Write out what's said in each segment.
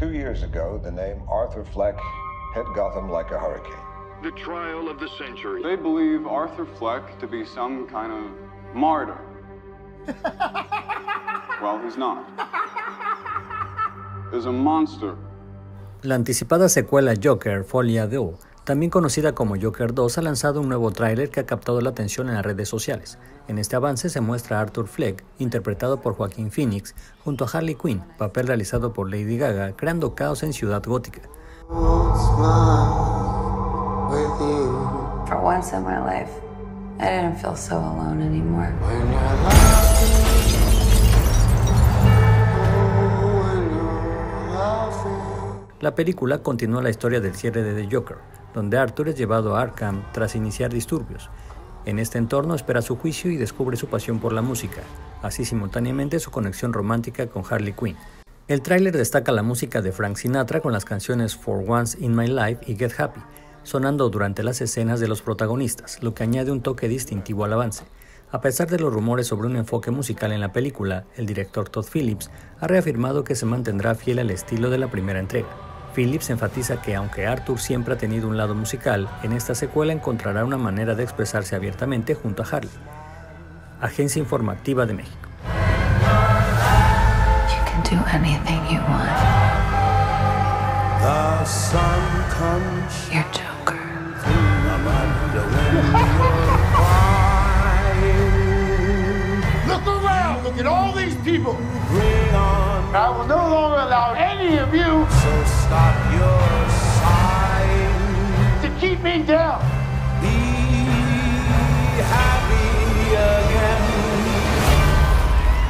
2 years ago, the name Arthur Fleck hit Gotham like a hurricane. The trial of the century. They believe Arthur Fleck to be some kind of martyr. Well, he's not. He's a monster. La anticipada secuela Joker: Folie à Deux, también conocida como Joker 2, ha lanzado un nuevo tráiler que ha captado la atención en las redes sociales. En este avance se muestra a Arthur Fleck, interpretado por Joaquín Phoenix, junto a Harley Quinn, papel realizado por Lady Gaga, creando caos en Ciudad Gótica. For once in my life, I didn't feel so alone anymore. La película continúa la historia del cierre de The Joker, donde Arthur es llevado a Arkham tras iniciar disturbios. En este entorno espera su juicio y descubre su pasión por la música, así simultáneamente su conexión romántica con Harley Quinn. El tráiler destaca la música de Frank Sinatra con las canciones For Once in My Life y Get Happy, sonando durante las escenas de los protagonistas, lo que añade un toque distintivo al avance. A pesar de los rumores sobre un enfoque musical en la película, el director Todd Phillips ha reafirmado que se mantendrá fiel al estilo de la primera entrega. Phillips enfatiza que aunque Arthur siempre ha tenido un lado musical, en esta secuela encontrará una manera de expresarse abiertamente junto a Harley. Agencia Informativa de México.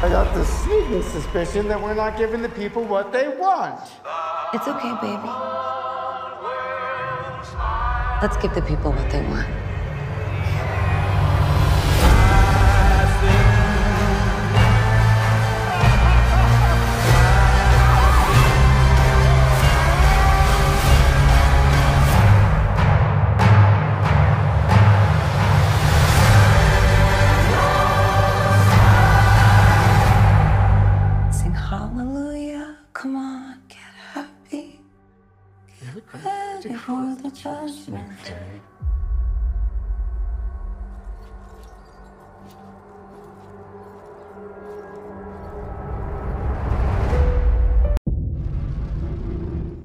I got the sneaking suspicion that we're not giving the people what they want. It's okay, baby. Let's give the people what they want. Before the judgment day.